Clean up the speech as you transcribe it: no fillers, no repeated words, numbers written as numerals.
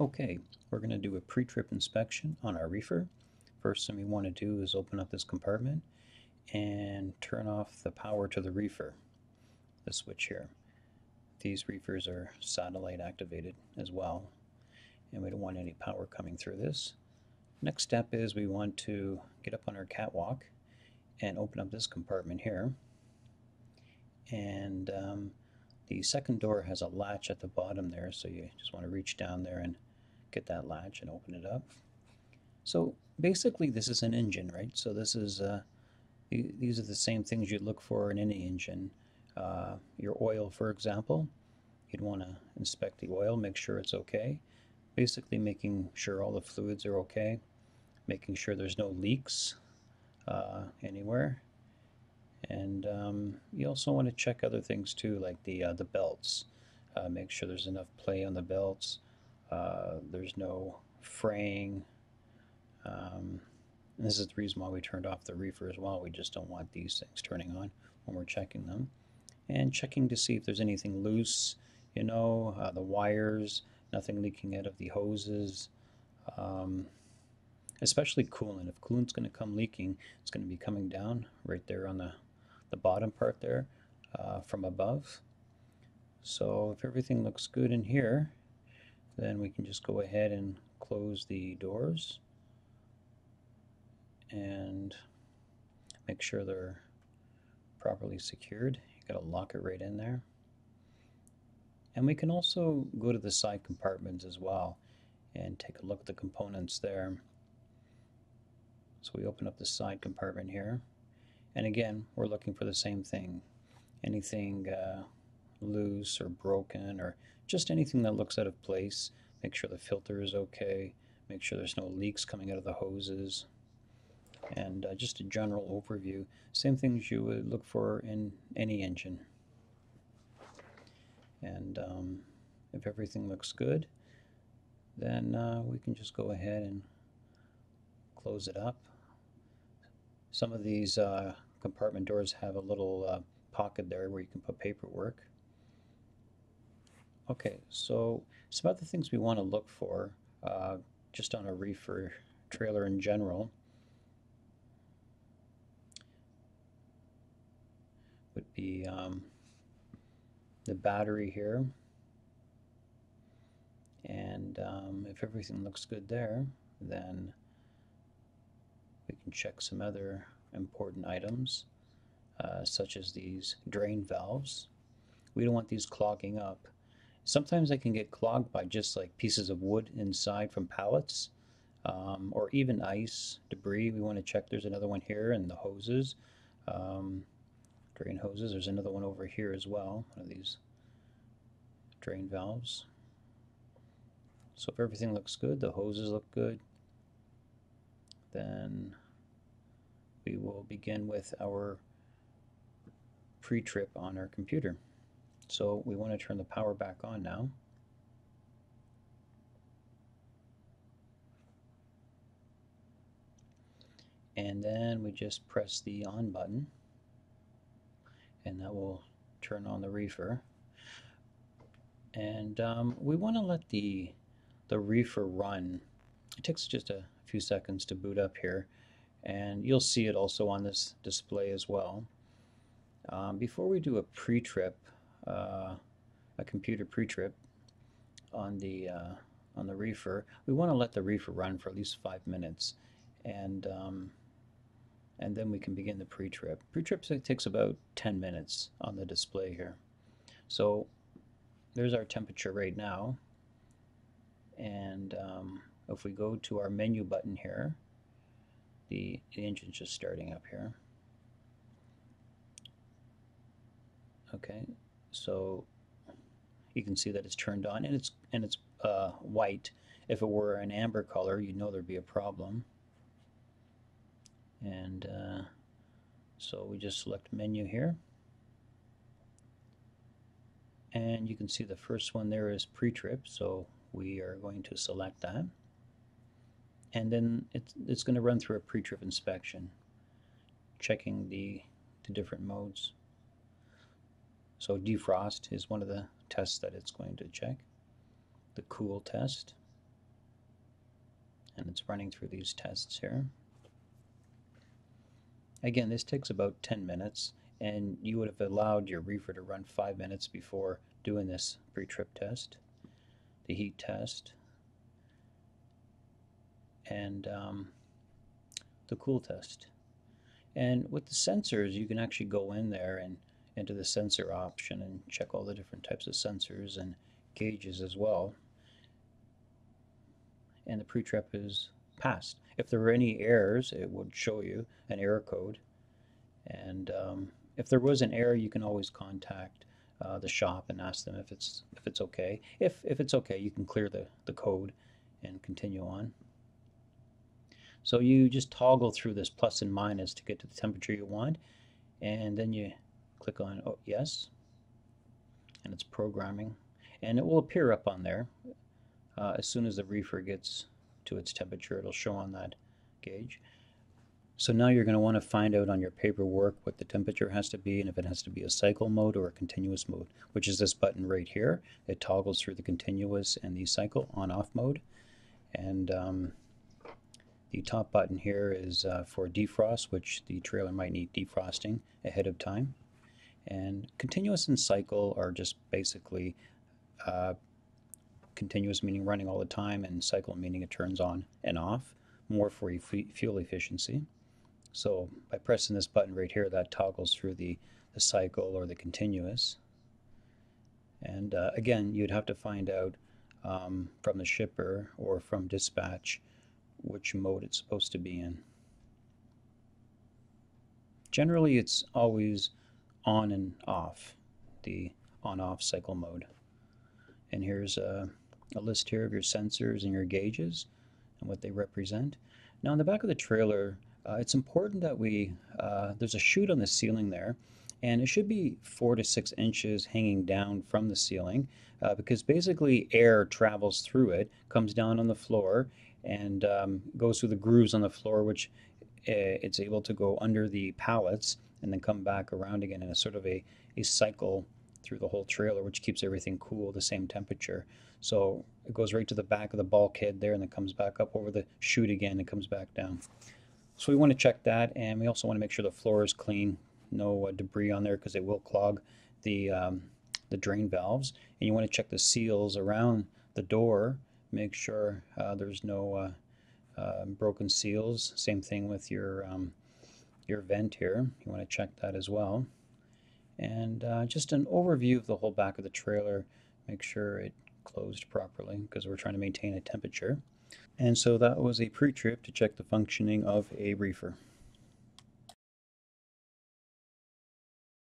Okay, we're going to do a pre-trip inspection on our reefer. First thing we want to do is open up this compartment and turn off the power to the reefer, the switch here. These reefers are satellite activated as well, and we don't want any power coming through this. Next step is we want to get up on our catwalk and open up this compartment here. And the second door has a latch at the bottom there, so you just want to reach down there and get that latch and open it up. So basically this is an engine, right? So this is these are the same things you'd look for in any engine. Your oil, for example, you'd want to inspect the oil, make sure it's okay. Basically making sure all the fluids are okay, making sure there's no leaks anywhere. And you also want to check other things too, like the belts. Make sure there's enough play on the belts. There's no fraying. This is the reason why we turned off the reefer as well. We just don't want these things turning on when we're checking them. And checking to see if there's anything loose, you know, the wires, nothing leaking out of the hoses. Especially coolant. If coolant's going to come leaking, it's going to be coming down right there on the bottom part there from above. So if everything looks good in here, then we can just go ahead and close the doors and make sure they're properly secured. You got to lock it right in there. And we can also go to the side compartments as well and take a look at the components there. So we open up the side compartment here, and again we're looking for the same thing. Anything loose or broken, or just anything that looks out of place. Make sure the filter is okay, make sure there's no leaks coming out of the hoses, and just a general overview. Same things you would look for in any engine. And if everything looks good, then we can just go ahead and close it up. Some of these compartment doors have a little pocket there where you can put paperwork. Okay, so some other things we want to look for just on a reefer trailer in general would be the battery here, and if everything looks good there, then we can check some other important items, such as these drain valves. We don't want these clogging up. Sometimes they can get clogged by just like pieces of wood inside from pallets, or even ice, debris. We want to check. There's another one here in the hoses, drain hoses. There's another one over here as well, one of these drain valves. So if everything looks good, the hoses look good, then we will begin with our pre-trip on our computer. So we want to turn the power back on now. And then we just press the on button, and that will turn on the reefer. And we want to let the reefer run. It takes just a few seconds to boot up here, and you'll see it also on this display as well. Before we do a pre-trip, a computer pre-trip on the reefer, we want to let the reefer run for at least 5 minutes, and then we can begin the pre-trip. Pre-trip takes about 10 minutes on the display here. So there's our temperature right now, and if we go to our menu button here, the engine's just starting up here. Okay, so you can see that it's turned on, and it's white. If it were an amber color, you'd know there'd be a problem. And so we just select menu here, and you can see the first one there is pre-trip, so we are going to select that. And then it's going to run through a pre-trip inspection, checking the different modes. So defrost is one of the tests that it's going to check, the cool test. and it's running through these tests here. Again, this takes about 10 minutes, and you would have allowed your reefer to run 5 minutes before doing this pre-trip test, the heat test, and the cool test. And with the sensors, you can actually go in there and into the sensor option and check all the different types of sensors and gauges as well. And the pre-trip is passed. If there were any errors, it would show you an error code. And if there was an error, you can always contact the shop and ask them if it's okay. If it's okay, you can clear the code and continue on. So you just toggle through this plus and minus to get to the temperature you want, and then you click on yes, and it's programming, and it will appear up on there. As soon as the reefer gets to its temperature, it'll show on that gauge. So now you're going to want to find out on your paperwork what the temperature has to be, and if it has to be a cycle mode or a continuous mode, which is this button right here. It toggles through the continuous and the cycle on-off mode. And the top button here is for defrost, which the trailer might need defrosting ahead of time. And continuous and cycle are just basically continuous meaning running all the time, and cycle meaning it turns on and off, more for fuel efficiency. So by pressing this button right here, that toggles through the cycle or the continuous. And again, you'd have to find out from the shipper or from dispatch which mode it's supposed to be in. Generally, it's always on and off, the on-off cycle mode. And here's a list here of your sensors and your gauges and what they represent. Now on the back of the trailer, it's important that we, there's a chute on the ceiling there, and it should be 4 to 6 inches hanging down from the ceiling, because basically air travels through it, comes down on the floor, and goes through the grooves on the floor, which it's able to go under the pallets and then come back around again in a sort of a cycle through the whole trailer, which keeps everything cool, the same temperature. So it goes right to the back of the bulkhead there, and then comes back up over the chute again and comes back down. So we want to check that, and we also want to make sure the floor is clean, no debris on there, because it will clog the drain valves. And you want to check the seals around the door, make sure there's no broken seals. Same thing with your vent here, you want to check that as well. And just an overview of the whole back of the trailer, make sure it closed properly, because we're trying to maintain a temperature. And so that was a pre-trip to check the functioning of a reefer.